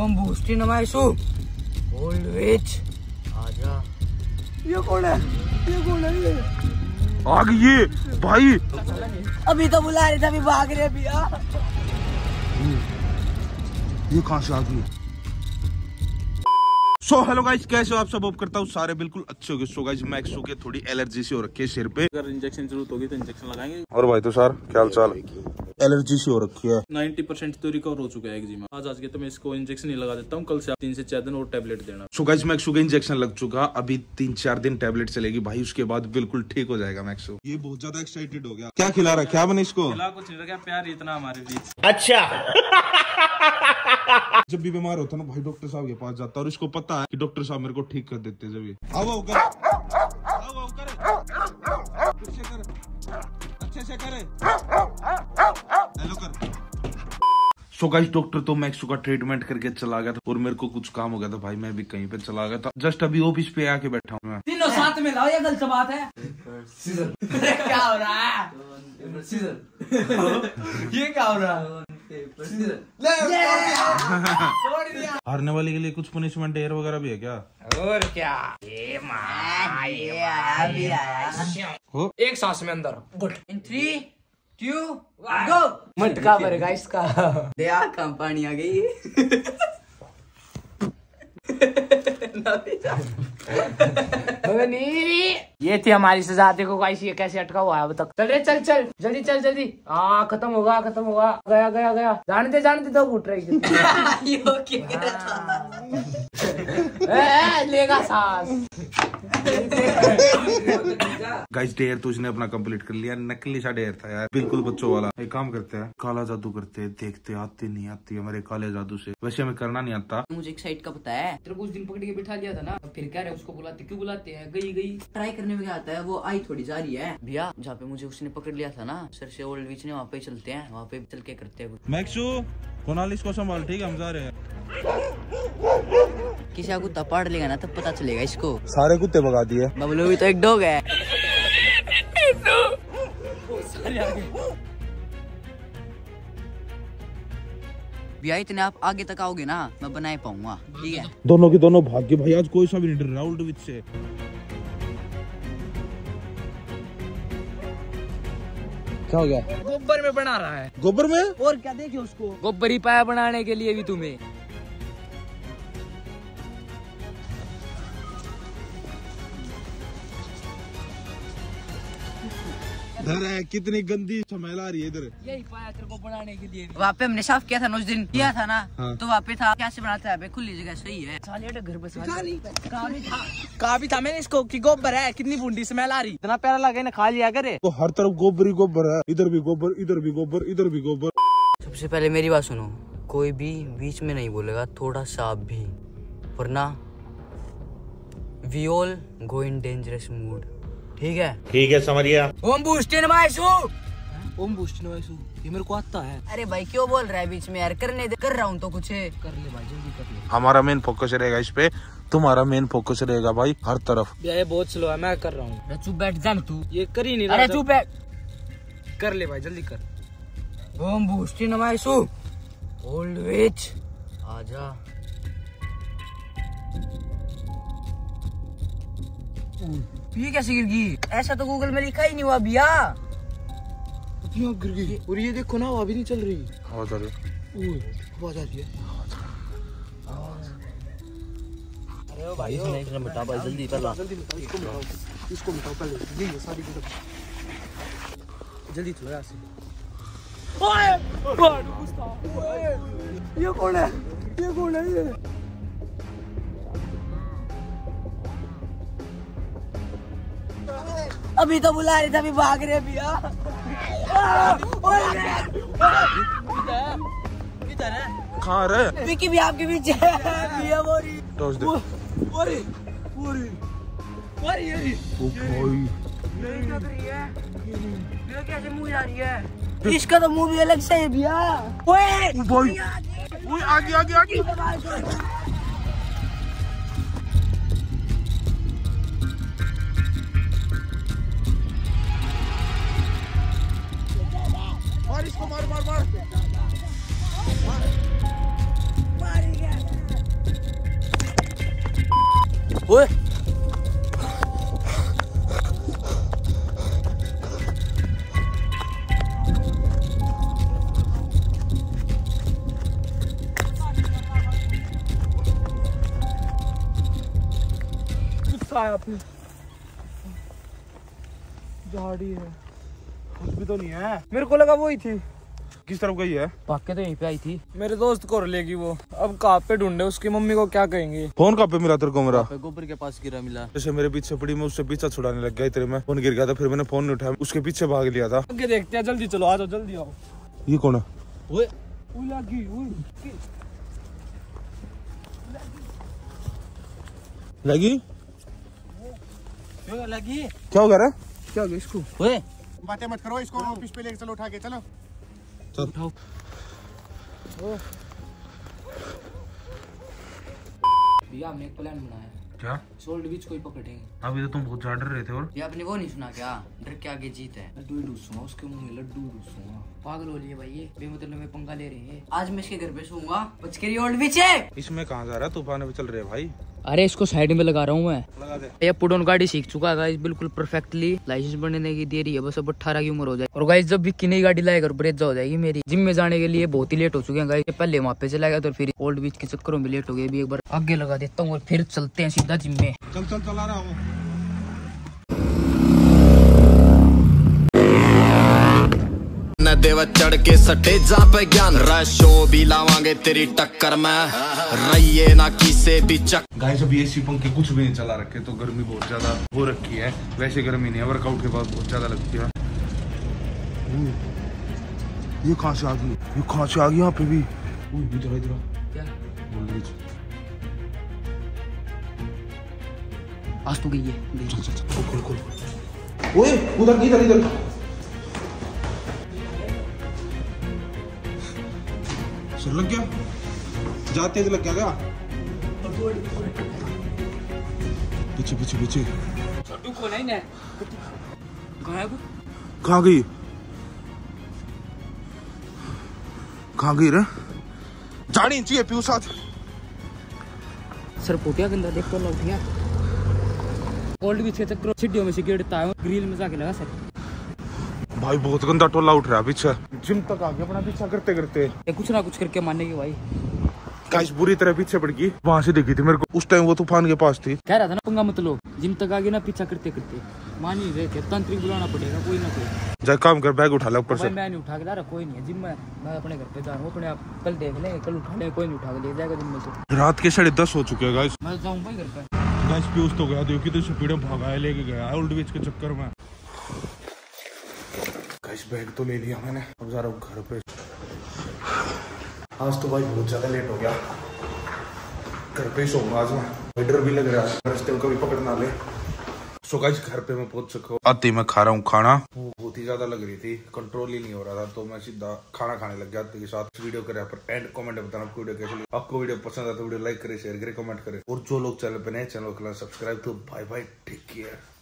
ओम बूस्टी नमाइशु old veg आजा। ये कौन है? आ गई भाई, अभी तो बुला रहे थे, अभी भाग रहे भैया। ये कहां से आ गई? सो हेलो गाइस, कैसे हो आप सब? होप करता हूँ सारे बिल्कुल अच्छे हो गए। सो गाइस, मैक्स के थोड़ी एलर्जी सी हो रखी है सिर पे। अगर इंजेक्शन जरूरत होगी तो इंजेक्शन लगाएंगे। और भाई तो सर क्या हाल चाल? एलर्जी सी हो रखी है, 90% तो रिकवर हो चुका है एक्जिमा। आज आज के तो मैं इसको इंजेक्शन ही लगा देता हूँ, कल से 3 से 4 दिन और टेबलेट देना। सो गाइस, मैक्सू का इंजेक्शन लग चुका, अभी 3-4 दिन टेबलेट चलेगी भाई, उसके बाद बिल्कुल ठीक हो जाएगा मैक्सू। ये बहुत ज्यादा एक्साइटेड हो गया। क्या खिला रहा, क्या बने इसको? कुछ नहीं रखा, प्यार इतना हमारे बीच। अच्छा, जब भी बीमार होता ना भाई डॉक्टर साहब के पास जाता, और इसको पता है कि डॉक्टर साहब मेरे को ठीक कर देते। जब ये सो गाइस, डॉक्टर तो मैक्सू का ट्रीटमेंट करके चला गया था, और मेरे को कुछ काम हो गया था भाई, मैं भी कहीं पे चला गया था। जस्ट अभी ऑफिस पे आके बैठा हूँ। तीनों साथ में लाओ, ये गलत बात है। क्या हो रहा है? ये क्या हो रहा है? हारने वाले के लिए कुछ पनिशमेंट एयर वगैरह भी है क्या? और क्या, ये माँ ये हो। एक सांस में अंदर, 3, 2, 1 गो। मटका भर गया इसका, दया कम पानी आ गई। ये थी हमारी सजाते को गाइस, ये कैसे अटका हुआ है अब तक। चल जल्दी चल जल्दी। हाँ, खत्म होगा। गया। जाने दे दो, उठ रही लेगा सांस। गाइस, डेयर तो इसने अपना कंप्लीट कर लिया। नकली सा डेयर था यार, बिल्कुल बच्चों वाला। एक काम करते हैं, काला जादू करते हैं, देखते आते नहीं आती हमारे काले जादू से। वैसे हमें करना नहीं आता। मुझे एक साइड का पता है, तेरे को उस दिन पकड़ के बिठा लिया था ना, फिर कह रहे उसको बुलाते क्यों बुलाते हैं? गई ट्राई करने में क्या आता है? वो आई थोड़ी जा रही है भैया, जहाँ पे मुझे उसने पकड़ लिया था ना सर से, ओल्ड विच ने, वहाँ पे चलते हैं, वहाँ पे चल के करते हैं। मैक्सू कोनालिस को संभाल, ठीक है? हम जा रहे हैं। किसी का कुत्ता पाड़ लेगा ना तब पता चलेगा इसको। सारे कुत्ते भगा दिए, बबलू भी तो एक डॉग है। भैया इतने आप आगे तक आओगे ना, मैं बना पाऊंगा, ठीक है? दोनों की दोनों भाग गए भाई, आज कोई सा भी नहीं डर रहा ओल्ड विच से। क्या हो गया? गोबर में बना रहा है। गोबर में? और क्या, देखे उसको गोबर ही पाया बनाने के लिए भी तुम्हें। इधर है कितनी गंदी झमेला आ रही है, इधर यही पाया तेरे को बनाने के लिए। वहाँ पे हमने साफ किया था ना उस दिन, किया था ना। हाँ। तो वहाँ पे था, कैसे बनाते हैं खुली जगह, सही है। घर बस कहा भी था मैंने इसको कि गोबर है, कितनी बूंदी स्मेल आ रही, इतना प्यारा लगे ना, खा लिया करे। तो हर तरफ गोबर ही गोबर है, इधर भी गोबर। सबसे पहले मेरी बात सुनो, कोई भी बीच में नहीं बोलेगा थोड़ा सा भी, वरना we all go in dangerous mood, ठीक है समझिए। ओम बूस्टी नमाइशू ये मेरे को आता है। अरे भाई क्यों बोल रहा है बीच में यार, करने दे, कर रहा हूँ तो कुछ कर ले भाई, जल्दी कर ले। हमारा मेन फोकस रहेगा इस पे, तुम्हारा मेन फोकस रहेगा भाई हर तरफ। ये बहुत स्लो है, मैं कर रहा हूँ। चुप बैठ जा तू, ये कर ही नहीं रहा। अरे चुप बैठ, कर ले भाई जल्दी कर। ओम बूस्टी नमाइशू ओल्ड वेज आजा। ये कैसे गिर गई? ऐसा तो गूगल में लिखा ही नहीं हुआ भैया। गिर गई, और ये देखो ना हवा भी नहीं चल रही। आवाज आ रही है, आवाज आ रही है। अरे भाई इसको मिटाओ भाई, जल्दी पहला इसको मिटाओ पहले, ये सारी जल्दी थोड़ा ऐसे। ओए ये कौन है? ये अभी तो बुला रहे थे, अभी भाग रहे भैया। कहाँ रहे? विकी भी आपके पीछे भैया। कैसे मुँह जा रही है इसका, तो मुँह भी अलग से है भैया। आगे इसको मार। ओए झाड़ी है कुछ भी तो नहीं है। मेरे को लगा वो ही थी। किस तरफ गई है? पाके तो यहीं पे आई थी। मेरे दोस्त को लेगी वो। अब कहाँ पे ढूंढे? उसकी मम्मी को क्या कहेंगे? फोन कहाँ पे मिला तेरे को? मेरा गोबर के पास गिरा मिला। जैसे मेरे पीछे पड़ी, मैं उससे पीछा छुड़ाने लग गया, तेरे में फोन गिर गया था, फिर मैंने फोन नहीं उठाया, उसके पीछे भाग लिया था। आगे देखते हैं, जल्दी चलो, आ जाओ, जल्दी आओ। ये कौन है? लगी लगी। क्या हो गया रे? क्या हो गया इसको? ओए बातें मत करो, इसको ऑफिस पे लेके चलो, उठा के चलो। चल उठाओ। भैया हमने एक प्लान बनाया। क्या? सोल्ड बीच कोई पकड़ेंगे। अभी तो तुम बहुत ज्यादा डर रहे थे। और ये आपने वो नहीं सुना क्या? डर के आगे जीत है। लड्डू डूसूंगा उसके मुंह में, लड्डू डूसूंगा। पागल हो लिए भाई ये, बेमतलब में पंगा ले रहे हैं। आज मैं इसके घर पे सोऊंगा। बचकेरी ओल्ड बीच है। इसमें कहाँ जा रहा है? तूफान में चल रहे भाई। अरे इसको साइड में लगा रहा हूँ मैं। लगा दे। ये पुडोन गाड़ी सीख चुका है गाइस, बिल्कुल परफेक्टली। लाइसेंस बनने की देरी है बस, अब 18 की उम्र हो जाए। और गाइस जब भी किन्नी गाड़ी लाएगा ब्रेजा हो जाएगी मेरी। जिम में जाने के लिए बहुत ही लेट हो चुके हैं गाइस। पहले वहाँ पे चलाएगा तो फिर ओल्ड बीच के चक्करों में लेट हो गए। अभी एक बार आगे लगा देता हूँ और फिर चलते हैं सीधा जिम में। चल चल चला रहा हूँ। देवा चढ़ के सटेजा पे ज्ञान रशो भी लावांगे तेरी टक्कर में, रहिए ना किसे भी चक। गाइस अभी एसी पंखे कुछ भी नहीं चला रखे, तो गर्मी बहुत ज्यादा हो रखी है। वैसे गर्मी नहीं है, वर्कआउट के बाद बहुत ज्यादा लगती है। ये कहाँ से आ गई? ये कहाँ से आ गई? यहाँ पे भी इधर इधर क्या आज तो गई है। चल चल खोल खोल। ओए उधर इधर इधर। लग गया, जाते लग गया क्या? पीछे पीछे पीछे। कहाँ गई? कहाँ गई रे? जानी चाहिए पीऊ साथ। सर पोटिया गंदा देख कर लौटिया। ओल्ड बीच के चक्कर सीढ़ियों में से गिरता है, ग्रिल में जाके लगा सर। भाई बहुत गंदा टोला उठ रहा है पीछे। जिम तक आ गया अपना पीछा करते करते। कुछ ना कुछ करके मारने की भाई। गाइस बुरी तरह पीछे पड़ गई। वहाँ से देखी थी मेरे को उस टाइम, वो तूफान के पास थी। कह रहा था ना पंगा मत लो। जिम तक आ गया ना पीछा करते करते, मान ही रहे थे। तंत्रिक बुलाना पड़ेगा कोई ना कोई। जा काम कर, बैग उठा ला ऊपर से। मैं नहीं उठा के ला रहा, कोई नहीं है जिम में, मैं अपने घर पे जा रहा हूँ। अपने आप कल देख लेंगे, कल उठा ले, कोई नहीं उठा के ले जाएगा जिम में से। रात के 10:30 हो चुके हैं गाइस। मैं जाऊँ भाई घर पे। गाइस पीयूष तो गया, देखी तो स्पीड में भागा है, लेके गया ओल्ड बीच के चक्कर में। बैग तो ले लिया मैंने, अब जा रहा हूँ घर पे। आज तो भाई बहुत ज्यादा लेट हो गया, घर पे सोऊंगा आज मैं। डर भी लग रहा है रास्ते में कभी पकड़ ना ले। सो गाइस घर पे मैं पहुंच चुका हूँ। आते ही मैं खा रहा हूँ खाना। वो बहुत ही ज्यादा लग रही थी, कंट्रोल ही नहीं हो रहा था, तो मैं सीधा खाना खाने लग गया के साथ। वीडियो करें पर एंड कमेंट में बताना आपको वीडियो कैसे लगी। आपको वीडियो पसंद आता है वीडियो लाइक करे, शेयर करे, कमेंट करे। और जो लोग चैनल पे नए, चैनल को सब्सक्राइब। तो बाय बाय, टेक केयर।